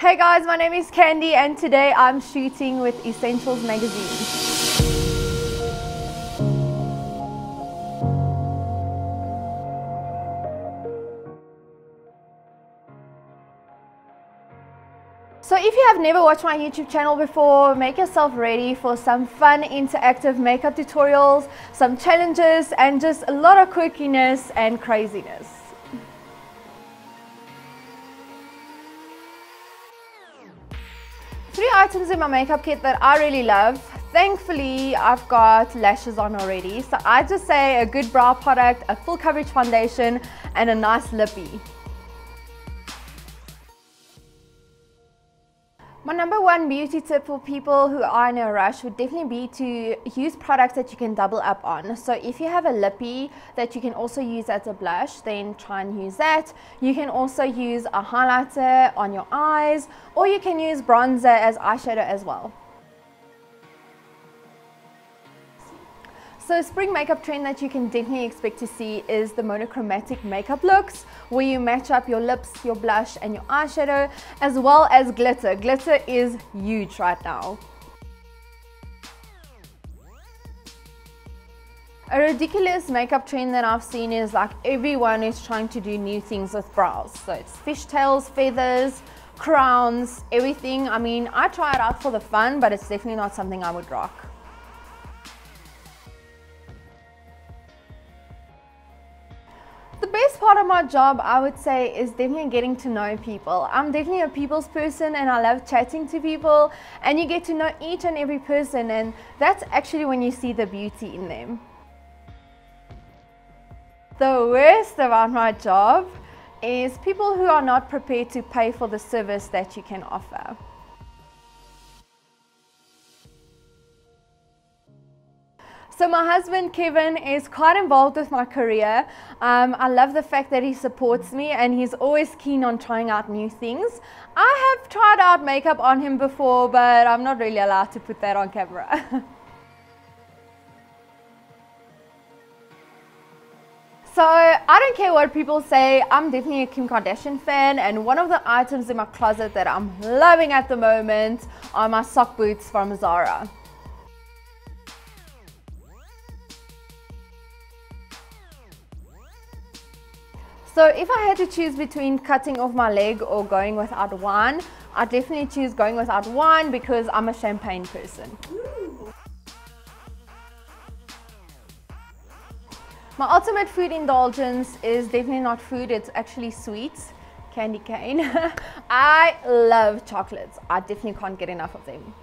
Hey guys, my name is Candy and today I'm shooting with Essentials Magazine. So if you have never watched my YouTube channel before, make yourself ready for some fun interactive makeup tutorials, some challenges and just a lot of quirkiness and craziness. Three items in my makeup kit that I really love. Thankfully, I've got lashes on already, so I just say a good brow product, a full coverage foundation and a nice lippy. My number one beauty tip for people who are in a rush would definitely be to use products that you can double up on. So if you have a lippy that you can also use as a blush, then try and use that. You can also use a highlighter on your eyes, or you can use bronzer as eyeshadow as well. So spring makeup trend that you can definitely expect to see is the monochromatic makeup looks, where you match up your lips, your blush and your eyeshadow, as well as glitter. Glitter is huge right now. A ridiculous makeup trend that I've seen is like everyone is trying to do new things with brows. So it's fishtails, feathers, crowns, everything. I mean, I try it out for the fun, but it's definitely not something I would rock. The best part of my job, I would say, is definitely getting to know people. I'm definitely a people's person and I love chatting to people, and you get to know each and every person, and that's actually when you see the beauty in them. The worst about my job is people who are not prepared to pay for the service that you can offer. So my husband Kevin is quite involved with my career. I love the fact that he supports me and he's always keen on trying out new things. I have tried out makeup on him before, but I'm not really allowed to put that on camera. So I don't care what people say, I'm definitely a Kim Kardashian fan, and one of the items in my closet that I'm loving at the moment are my sock boots from Zara. So if I had to choose between cutting off my leg or going without wine, I definitely choose going without wine because I'm a champagne person. Ooh. My ultimate food indulgence is definitely not food, it's actually sweets, candy cane. I love chocolates, I definitely can't get enough of them.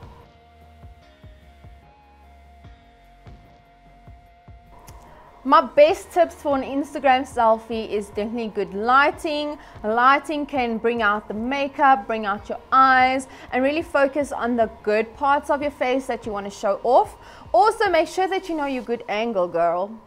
My best tips for an Instagram selfie is definitely good lighting. Lighting can bring out the makeup, bring out your eyes, and really focus on the good parts of your face that you want to show off. Also, make sure that you know your good angle, girl.